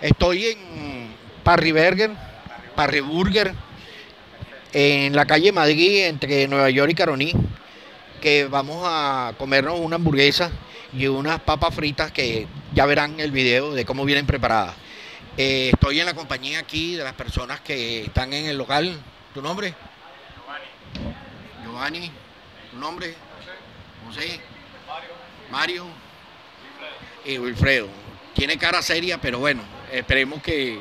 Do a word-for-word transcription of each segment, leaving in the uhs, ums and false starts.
Estoy en ParriBurguer, ParriBurguer, en la calle Madrid, entre Nueva York y Caroní, que vamos a comernos una hamburguesa y unas papas fritas que ya verán el video de cómo vienen preparadas. Eh, estoy en la compañía aquí de las personas que están en el local. ¿Tu nombre? Giovanni. Giovanni. ¿Tu nombre? José. José. Mario. Mario. Y Wilfredo. Tiene cara seria, pero bueno, esperemos que,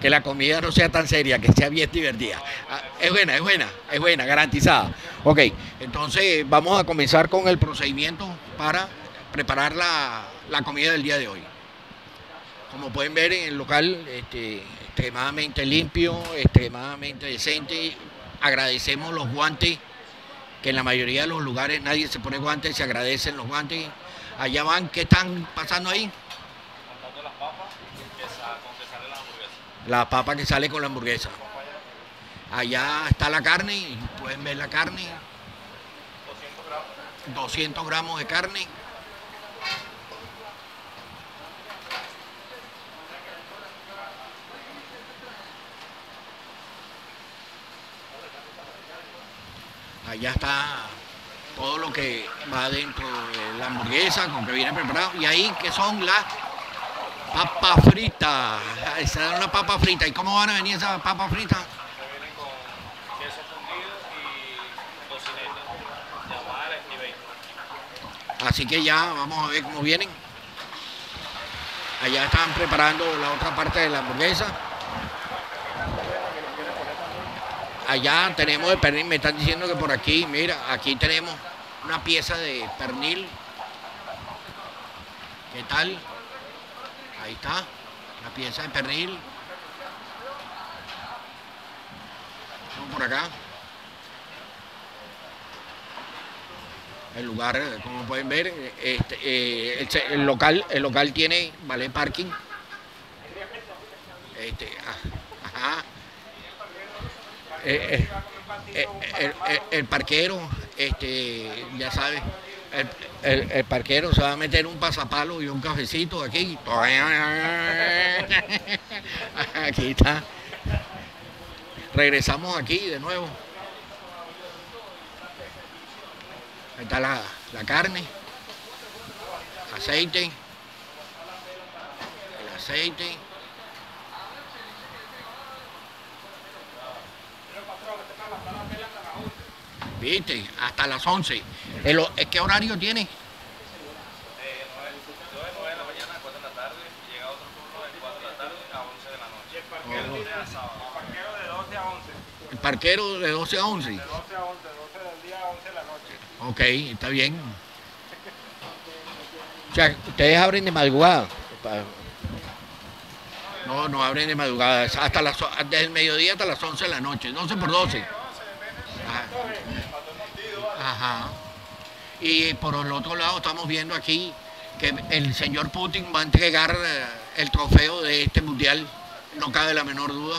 que la comida no sea tan seria, que sea bien divertida. Ah, es buena, es buena, es buena, garantizada. Ok, entonces vamos a comenzar con el procedimiento para preparar la, la comida del día de hoy. Como pueden ver, en el local este, extremadamente limpio, extremadamente decente. Agradecemos los guantes, que en la mayoría de los lugares nadie se pone guantes, se agradecen los guantes. Allá van, ¿qué están pasando ahí? Montando las papas que sa- con que sale la hamburguesa. La papa que sale con la hamburguesa. Allá está la carne, pueden ver la carne. doscientos gramos. doscientos gramos de carne. Allá está todo lo que va dentro de la hamburguesa, con que viene preparado. Y ahí que son las papas fritas. Se dan las papas fritas. ¿Y cómo van a venir esas papas fritas? Se vienen con queso fundido y tocineta, llamar y bacon. Así que ya vamos a ver cómo vienen. Allá están preparando la otra parte de la hamburguesa. Allá tenemos el pernil, me están diciendo que por aquí, mira, aquí tenemos una pieza de pernil. ¿Qué tal? Ahí está, la pieza de pernil. Vamos por acá. El lugar, como pueden ver, este, eh, el, el, local, el local tiene, vale, parking. Este, ajá. Eh, eh, eh, el, el, el parquero, este, ya sabes, el, el, el parquero se va a meter un pasapalo y un cafecito aquí. Aquí está. Regresamos aquí de nuevo. Ahí está la, la carne, aceite, el aceite. ¿Viste? Hasta las once. El, ¿Qué horario tiene? De nueve de la mañana a cuatro de la tarde. Llega otro turno de cuatro de la tarde a once de la noche. Y el parquero tiene a sábado. El parquero de doce a once. El parquero de doce a once. De doce a once, doce del día a once de la noche. Ok, está bien. O sea, ustedes abren de madrugada. No, no abren de madrugada. Hasta las, desde el mediodía hasta las once de la noche. doce por doce. Ajá. Y por el otro lado estamos viendo aquí que el señor Putin va a entregar el trofeo de este mundial, no cabe la menor duda.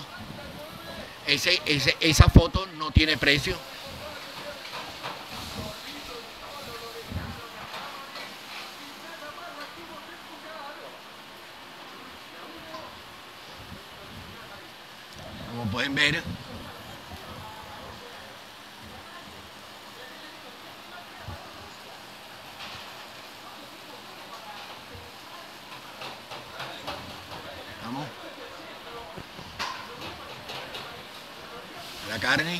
Ese, ese, esa foto no tiene precio. Como pueden ver, la carne,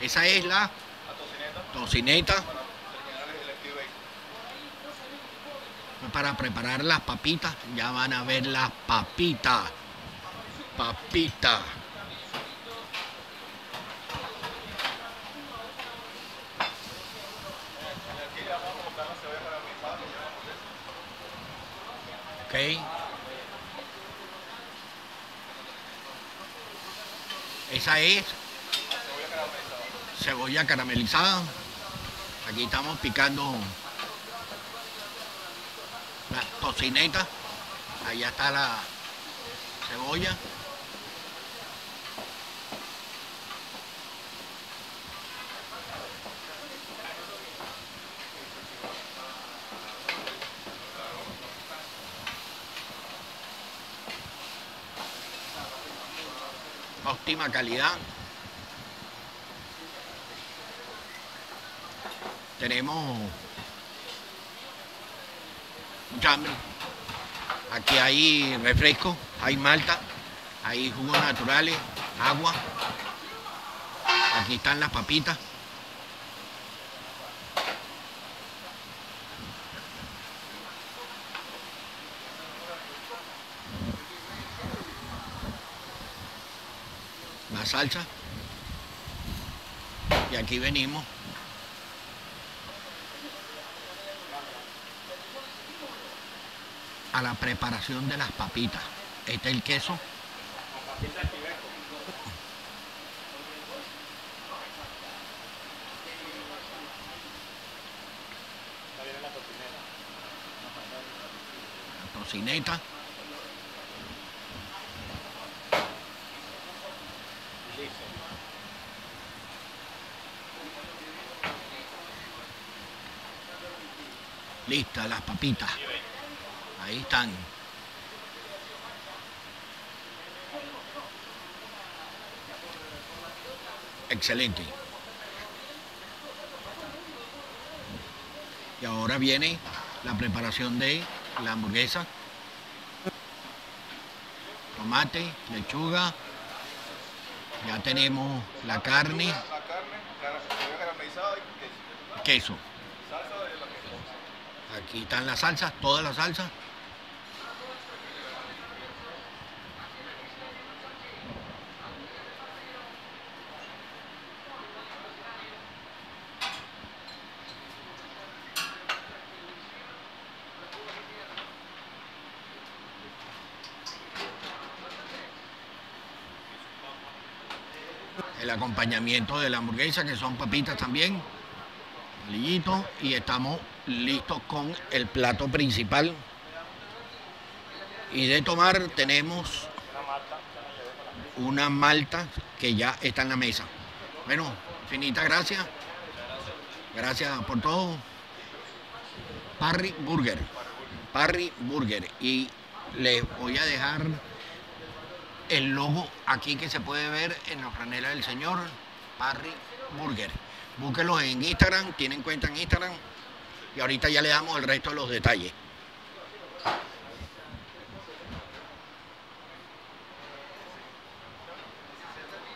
esa es la, la tocineta, tocineta. Para preparar las papitas, ya van a ver las papitas, papitas. Okay. Esa es cebolla caramelizada. Cebolla caramelizada. Aquí estamos picando la tocineta. Allá está la cebolla. óptima calidad. Tenemos un cambio. Aquí hay refresco, hay malta, hay jugos naturales, agua. Aquí están las papitas. La salsa. Y aquí venimos a la preparación de las papitas. Este es el queso. La tocineta. Listas las papitas. Ahí están. Excelente. Y ahora viene la preparación de la hamburguesa. Tomate, lechuga. Ya tenemos la carne. La carne caramelizada y queso. Queso. Aquí están las salsas, todas las salsas. El acompañamiento de la hamburguesa, que son papitas también, palillito, y estamos listos con el plato principal. Y de tomar tenemos una malta que ya está en la mesa. Bueno, infinitas gracias. Gracias por todo. ParriBurguer. ParriBurguer. Y les voy a dejar el logo aquí que se puede ver en la franela del señor. ParriBurguer. Búsquenlos en Instagram, tienen cuenta en Instagram. Y ahorita ya le damos el resto de los detalles.